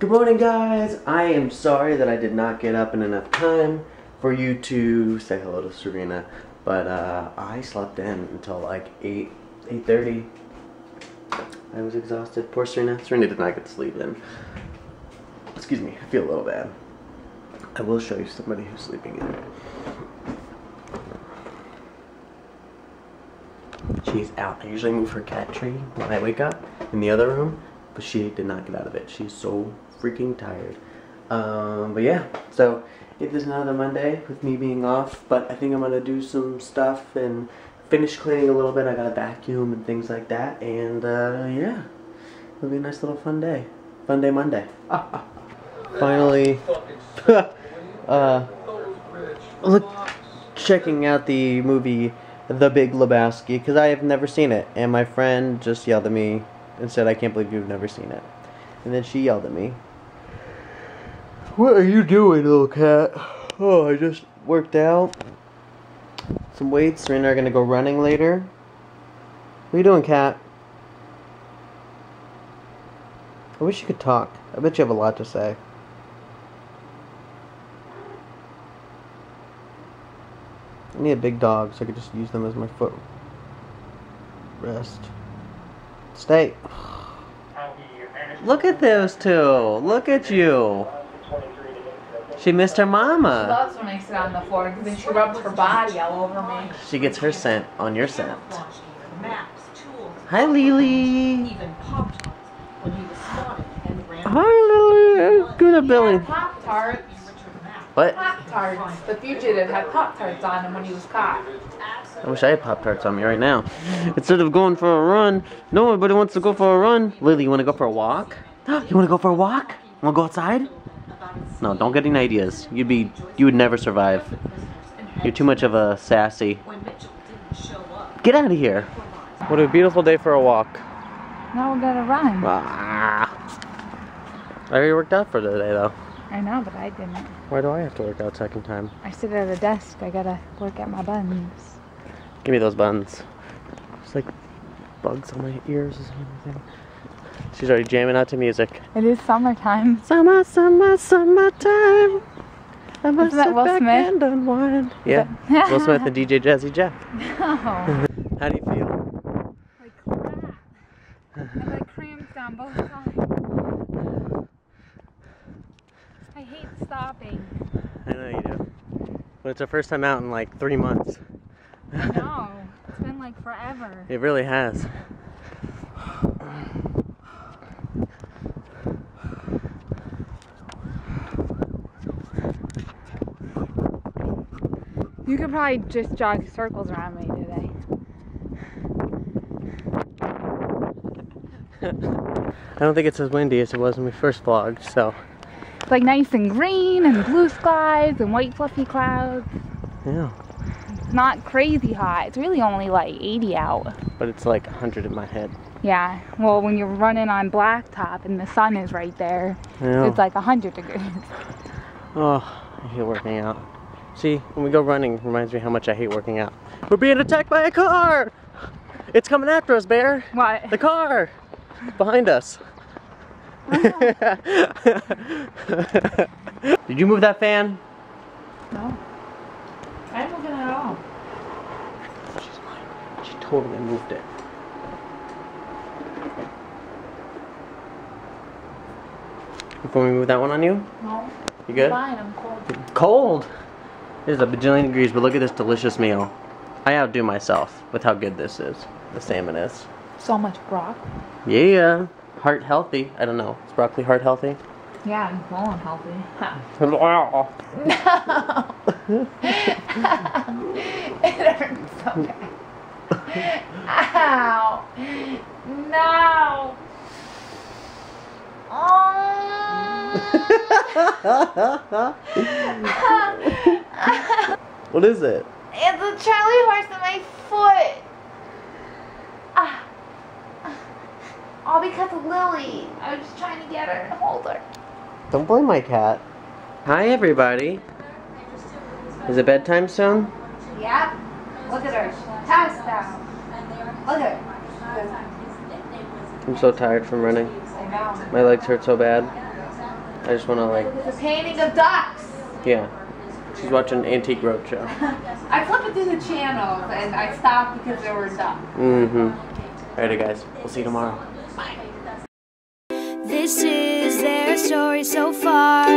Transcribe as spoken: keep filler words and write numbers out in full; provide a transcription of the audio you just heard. Good morning, guys. I am sorry that I did not get up in enough time for you to say hello to Serena, but uh, I slept in until like eight, eight thirty. I was exhausted. Poor Serena. Serena did not get to sleep in. Excuse me. I feel a little bad. I will show you somebody who's sleeping in. She's out. I usually move her cat tree when I wake up in the other room, but she did not get out of it. She's so freaking tired. Um, but yeah, so it is another Monday with me being off, but I think I'm going to do some stuff and finish cleaning a little bit. I got a vacuum and things like that, and uh, yeah, it'll be a nice little fun day. Fun day Monday. Ah, ah. Finally, uh, look, checking out the movie The Big Lebowski, because I have never seen it, and my friend just yelled at me and said, "I can't believe you've never seen it." And then she yelled at me, "What are you doing, little cat?" Oh, I just worked out some weights. Serena are gonna go running later. What are you doing, cat? I wish you could talk. I bet you have a lot to say. I need a big dog so I could just use them as my foot rest. Stay. Look at those two. Look at you. She missed her mama. She loves when I sit on the floor because then she rubs her body all over me. She gets her scent on your scent. Hi, Lily. Hi, Lily. Go to Billy. Pop-Tarts. What? Pop-Tarts. The fugitive had Pop-Tarts on him when he was caught. I wish I had Pop-Tarts on me right now. Instead of going for a run, nobody wants to go for a run. Lily, you want to go for a walk? You want to go for a walk? You want to go outside? No, don't get any ideas. You'd be, you would never survive. You're too much of a sassy. Get out of here. What a beautiful day for a walk. Now we're gonna run. Ah. I already worked out for the day, though. I know, but I didn't. Why do I have to work out second time? I sit at a desk. I gotta work at my buns. Give me those buns. It's like bugs on my ears and everything. She's already jamming out to music. It is summertime. Summer, summer, summertime. I must sit back and unwind. Yeah, Will Smith and D J Jazzy Jeff. No. How do you feel? Like that. I got cramps on both sides. I hate stopping. I know you do. But it's our first time out in like three months. I know. It's been like forever. It really has. You could probably just jog circles around me today. I don't think it's as windy as it was when we first vlogged, so. It's like nice and green and blue skies and white fluffy clouds. Yeah. It's not crazy hot. It's really only like eighty out. But it's like one hundred in my head. Yeah. Well, when you're running on blacktop and the sun is right there, yeah. It's like one hundred degrees. Oh, I hate working out. See, when we go running, it reminds me how much I hate working out. We're being attacked by a car! It's coming after us, Bear! What? The car! Behind us. Oh. Did you move that fan? No. I didn't move it at all. She's lying. She totally moved it. Before we move that one on you? No. You good? I'm fine, I'm cold. Cold? It is a bajillion degrees, but look at this delicious meal. I outdo myself with how good this is. The salmon is. So much broccoli. Yeah. Heart healthy. I don't know. Is broccoli heart healthy? Yeah, it's well and healthy. Huh. No. It hurts so bad. Ow. No. Oh. What is it? It's a Charlie horse in my foot. Ah. All because of Lily. I was just trying to get her and hold her. Don't blame my cat. Hi, everybody. Is it bedtime soon? Yeah. Look at her. Toss down. Look at her. I'm so tired from running. I know. My legs hurt so bad. I just want to like... The painting of ducks! Yeah. She's watching Antique Roadshow. I flipped through the channels and I stopped because there were ducks. Mm-hmm. Alrighty guys, we'll see you tomorrow. Bye. This is their story so far.